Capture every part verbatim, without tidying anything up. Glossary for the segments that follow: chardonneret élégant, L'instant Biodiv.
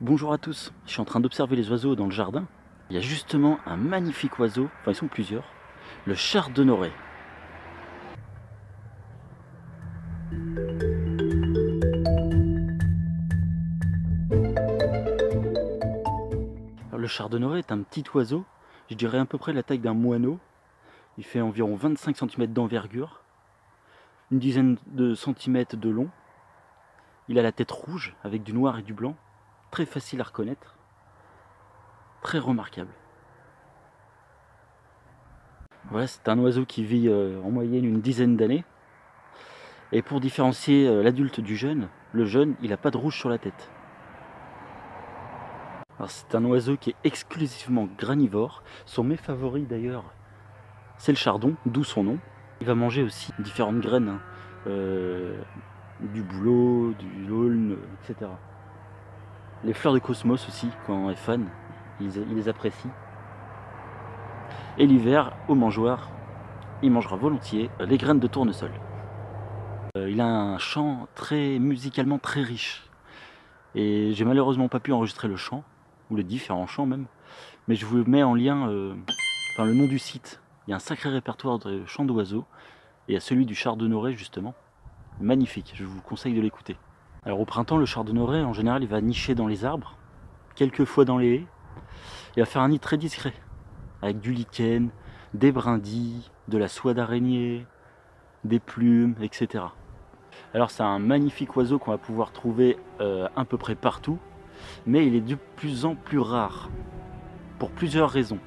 Bonjour à tous, je suis en train d'observer les oiseaux dans le jardin. Il y a justement un magnifique oiseau, enfin ils sont plusieurs, le chardonneret. Le chardonneret est un petit oiseau, je dirais à peu près la taille d'un moineau. Il fait environ vingt-cinq centimètres d'envergure, une dizaine de centimètres de long. Il a la tête rouge avec du noir et du blanc, très facile à reconnaître, très remarquable. Voilà, c'est un oiseau qui vit euh, en moyenne une dizaine d'années. Et pour différencier euh, l'adulte du jeune, le jeune, il n'a pas de rouge sur la tête. C'est un oiseau qui est exclusivement granivore. Son mets favori d'ailleurs, c'est le chardon, d'où son nom. Il va manger aussi différentes graines, hein, euh, du bouleau, du l'aulne, et cetera. Les fleurs de cosmos aussi, quand on est fan, ils, ils les apprécient. Et l'hiver, au mangeoir, il mangera volontiers les graines de tournesol. Euh, il a un chant très musicalement très riche. Et j'ai malheureusement pas pu enregistrer le chant, ou les différents chants même, mais je vous mets en lien euh, enfin, le nom du site. Il y a un sacré répertoire de chants d'oiseaux, et il y a celui du chardonneret justement. Magnifique, je vous conseille de l'écouter. Alors au printemps, le chardonneret en général il va nicher dans les arbres, quelques fois dans les haies, et va faire un nid très discret, avec du lichen, des brindilles, de la soie d'araignée, des plumes, et cetera. Alors c'est un magnifique oiseau qu'on va pouvoir trouver euh, à peu près partout, mais il est de plus en plus rare, pour plusieurs raisons.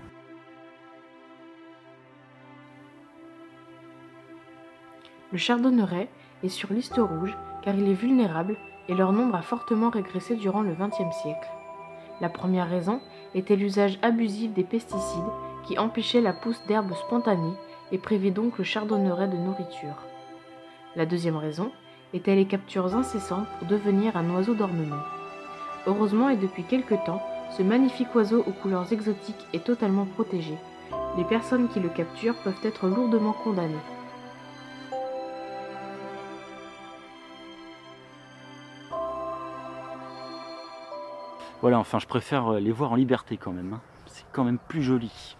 Le chardonneret est sur liste rouge car il est vulnérable et leur nombre a fortement régressé durant le vingtième siècle. La première raison était l'usage abusif des pesticides qui empêchait la pousse d'herbes spontanées et privait donc le chardonneret de nourriture. La deuxième raison était les captures incessantes pour devenir un oiseau d'ornement. Heureusement et depuis quelque temps, ce magnifique oiseau aux couleurs exotiques est totalement protégé. Les personnes qui le capturent peuvent être lourdement condamnées. Voilà, enfin je préfère les voir en liberté quand même, hein. C'est quand même plus joli.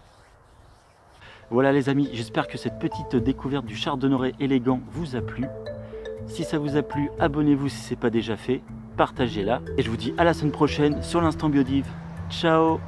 Voilà les amis, j'espère que cette petite découverte du chardonneret élégant vous a plu. Si ça vous a plu, abonnez-vous si ce n'est pas déjà fait, partagez-la. Et je vous dis à la semaine prochaine sur l'Instant Biodiv. Ciao!